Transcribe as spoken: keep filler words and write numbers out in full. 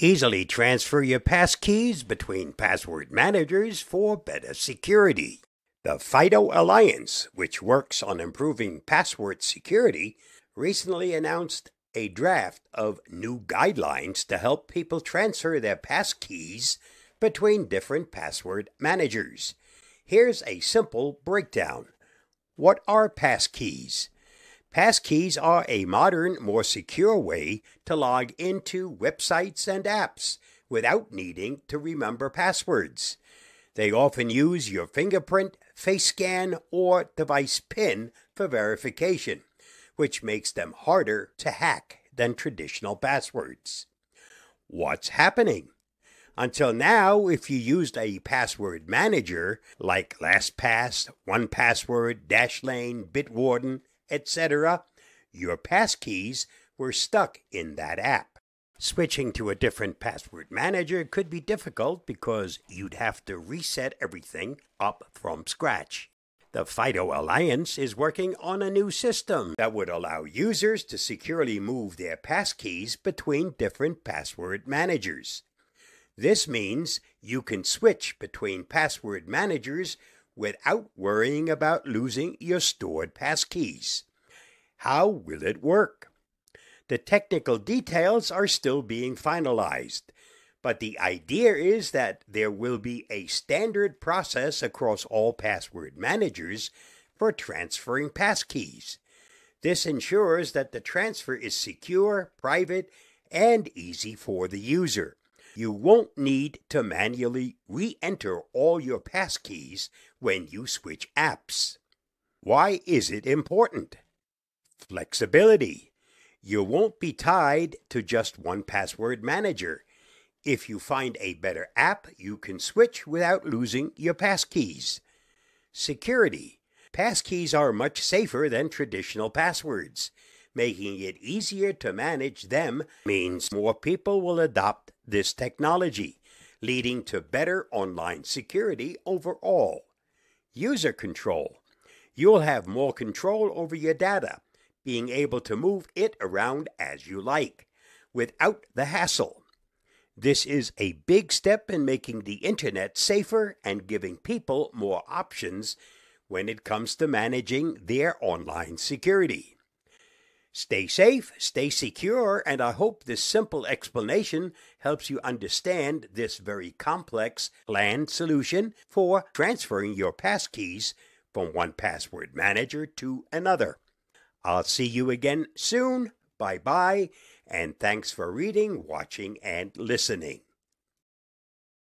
Easily transfer your passkeys between password managers for better security. The FIDO Alliance, which works on improving password security, recently announced a draft of new guidelines to help people transfer their passkeys between different password managers. Here's a simple breakdown. What are passkeys? Passkeys are a modern, more secure way to log into websites and apps without needing to remember passwords. They often use your fingerprint, face scan, or device PIN for verification, which makes them harder to hack than traditional passwords. What's happening? Until now, if you used a password manager like LastPass, one password, Dashlane, Bitwarden, et cetera, your passkeys were stuck in that app. Switching to a different password manager could be difficult because you'd have to reset everything up from scratch. The FIDO Alliance is working on a new system that would allow users to securely move their passkeys between different password managers. This means you can switch between password managers without worrying about losing your stored passkeys. How will it work? The technical details are still being finalized, but the idea is that there will be a standard process across all password managers for transferring passkeys. This ensures that the transfer is secure, private, and easy for the user. You won't need to manually re-enter all your passkeys when you switch apps. Why is it important? Flexibility. You won't be tied to just one password manager. If you find a better app, you can switch without losing your passkeys. Security. Passkeys are much safer than traditional passwords. Making it easier to manage them means more people will adopt this technology, leading to better online security overall. User control. You'll have more control over your data, being able to move it around as you like, without the hassle. This is a big step in making the internet safer and giving people more options when it comes to managing their online security. Stay safe, stay secure, and I hope this simple explanation helps you understand this very complex planned solution for transferring your passkeys from one password manager to another. I'll see you again soon. Bye-bye, and thanks for reading, watching, and listening.